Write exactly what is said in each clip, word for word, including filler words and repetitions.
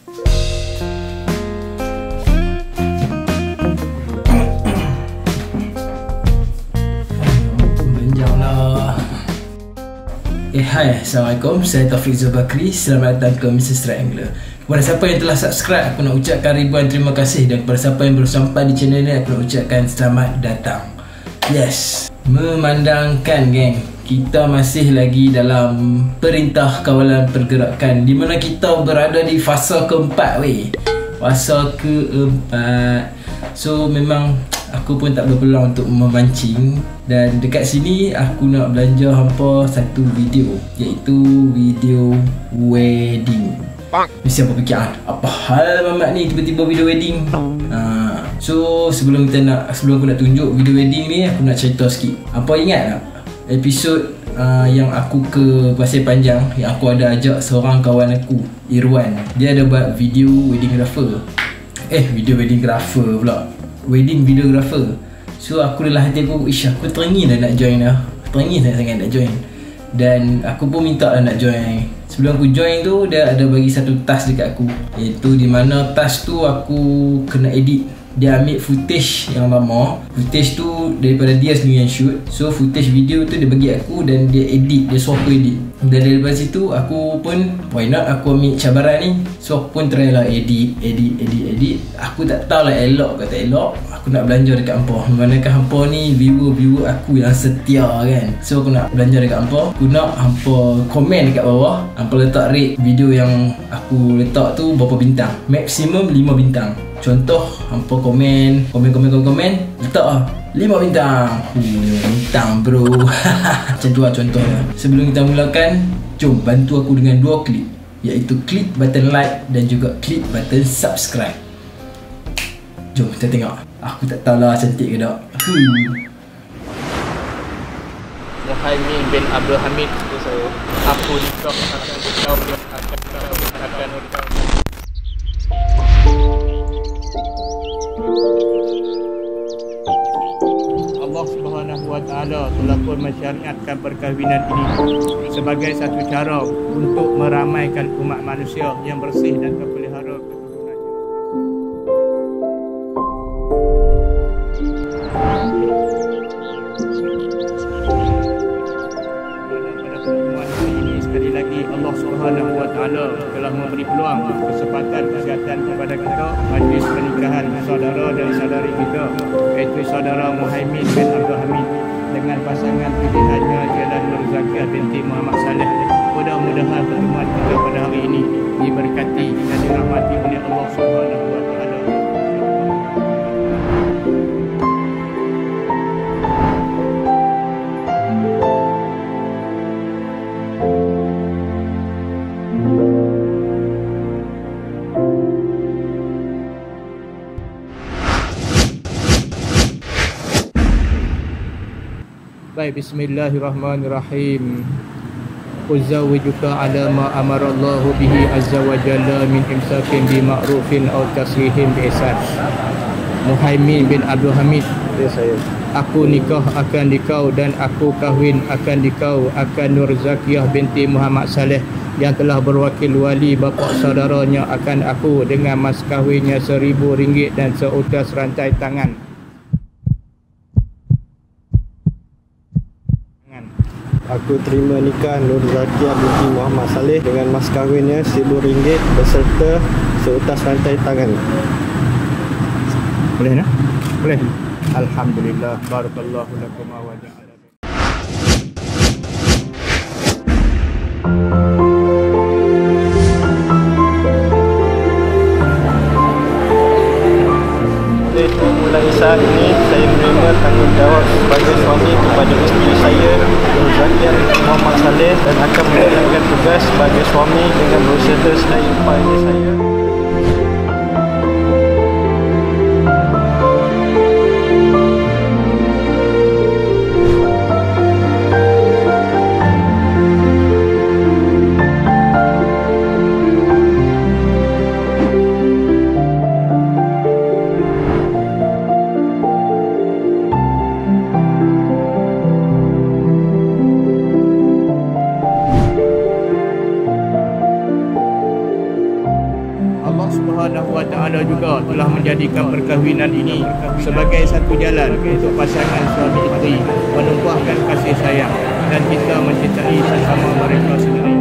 Eh, hai, Assalamualaikum, saya Taufik Zulbakri. Selamat datang ke Mister Strike Angler. Kepada siapa yang telah subscribe, aku nak ucapkan ribuan terima kasih. Dan kepada siapa yang baru sampai di channel ini, aku nak ucapkan selamat datang. Yes, memandangkan geng, kita masih lagi dalam perintah kawalan pergerakan, di mana kita berada di fasa keempat weh. Fasa keempat. So, memang aku pun tak berpeluang untuk memancing, dan dekat sini aku nak belanja hampa satu video, iaitu video wedding. Mesti apa fikir, apa hal mamat ni tiba-tiba video wedding? ha. So sebelum kita nak, sebelum aku nak tunjuk video wedding ni, aku nak cerita sikit. Apa ingat tak episod Uh, yang aku ke Pasir Panjang, yang aku ada ajak seorang kawan aku, Irwan? Dia ada buat video wedding grapher. Eh video wedding grapher pula Wedding videographer. So aku dalam hati aku, ish, aku teringin dah nak join dah, teringin dah sangat nak join. Dan aku pun minta dah nak join. Sebelum aku join tu, dia ada bagi satu task dekat aku, iaitu di mana task tu aku kena edit. Dia ambil footage yang lama, footage tu daripada dia sendiri yang shoot. So footage video tu dia bagi aku, dan dia edit, dia suruh aku edit. Dan daripada situ aku pun, why not, aku ambil cabaran ni. So aku pun try lah edit, edit, edit, edit. Aku tak tahu lah elok ke tak elok. Aku nak belanja dekat hampa, manakah hampa ni viewer-viewer aku yang setia kan. So aku nak belanja dekat hampa. Aku nak hampa komen dekat bawah, hampa letak rate video yang aku letak tu berapa bintang, maksimum lima bintang. Contoh hampa komen, komen, komen, komen, komen, letak lah lima bintang. lima bintang bro. Macam tu lah contohnya. Sebelum kita mulakan, jom bantu aku dengan dua klik, iaitu klik button like dan juga klik button subscribe. Jom kita tengok. Aku tak tahu lah cantik ke tak. Muhammadi bin Abdul Hamid itu saya. Aku nikah akan nikah akan nikah. Allah Subhanahu wa taala telah pun mensyariatkan perkahwinan ini sebagai satu cara untuk meramaikan umat manusia yang bersih dan terpelihara. Allah Subhanahu wa taala telah memberi peluang kesempatan kesihatan kepada kita majlis pernikahan saudara dan saudari kita, iaitu saudara Muhammadi bin Abdul Hamid dengan pasangan pilihannya ialah Nur Zakyat binti Muhammad Saleh. Mudah-mudahan pertemuan kita pada hari ini diberkati dan dirahmati oleh Allah Subhanahu wa taala. Bismillahirrahmanirrahim. Uzawwijuka ala ma amarallahu bihi azza wa jalla min imsakin bi ma'rufin aw tasrihin bi ihsan. Muhammadi bin Abdul Hamid, ya saya. Aku nikah akan dikau dan aku kahwin akan dikau akan Nur Zakyah binti Muhammad Saleh yang telah berwakil wali bapa saudaranya akan aku dengan mas kahwinnya seribu ringgit dan seutas rantai tangan. Aku terima nikah Nur Zakyat binti Muhammad Saleh dengan mas kahwinnya seribu ringgit beserta seutas rantai tangan. Boleh nak? Boleh. Alhamdulillah. Barakallahu lakum wa ja'ala. Mulai saat ini saya menerima tanggungjawab sebagai suami kepada isteri saya Nur Zakyat Muhammad Saleh dan akan menjalankan tugas sebagai suami dengan berusaha selain pada saya. Subhanahu wa Ta'ala juga telah menjadikan perkahwinan ini sebagai satu jalan untuk pasangan suami isteri menumpahkan kasih sayang dan kita mencintai sesama mereka sendiri.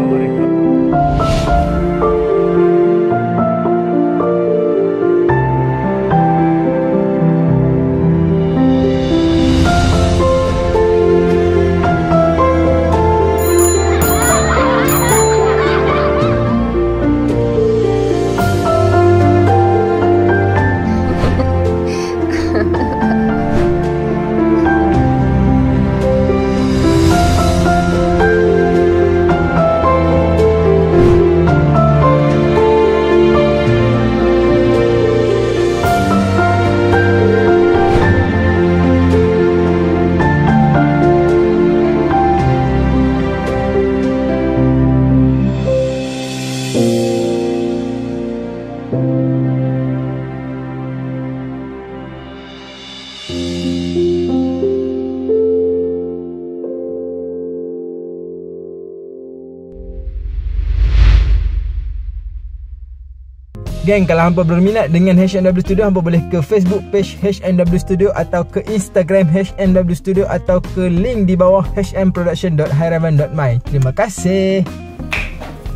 Geng, kalau hampa berminat dengan H M W Studio, hampa boleh ke Facebook page H M W Studio atau ke Instagram H M W Studio atau ke link di bawah h m production dot hirevan dot my. Terima kasih.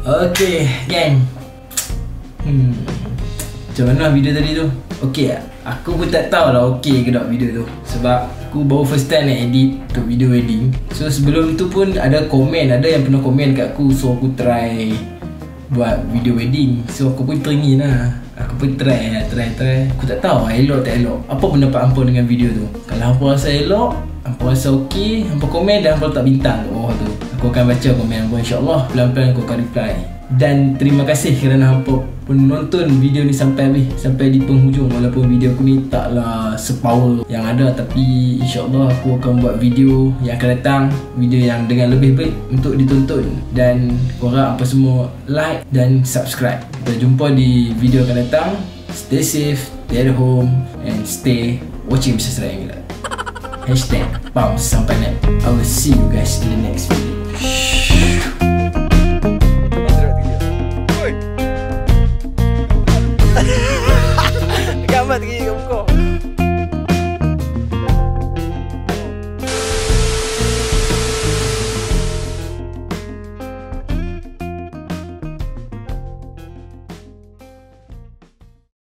Okey, geng. Hmm. Macam mana video tadi tu? Okey tak? Aku pun tak tahu lah okey ke tak video tu. Sebab aku baru first time nak edit untuk video wedding. So sebelum tu pun ada komen, ada yang pernah komen kat aku, so aku try buat video wedding. So aku pun teringin lah, aku pun try lah, try try aku tak tahu elok tak elok. Apa pendapat hampa dengan video tu? Kalau hampa rasa elok, hampa rasa okey, hampa komen dan hampa letak bintang oh tu, aku akan baca komen hampa, insyaAllah pelan-pelan aku akan reply. Dan terima kasih kerana hampa pun nonton video ni sampai habis, sampai di penghujung. Walaupun video aku ni taklah sepower yang ada, tapi insyaAllah aku akan buat video yang akan datang, video yang dengan lebih baik untuk ditonton. Dan korang apa semua like dan subscribe. Kita jumpa di video akan datang. Stay safe, stay at home and stay watching Mister Strike Angler. Hashtag bounce sampai net. I will see you guys in the next video.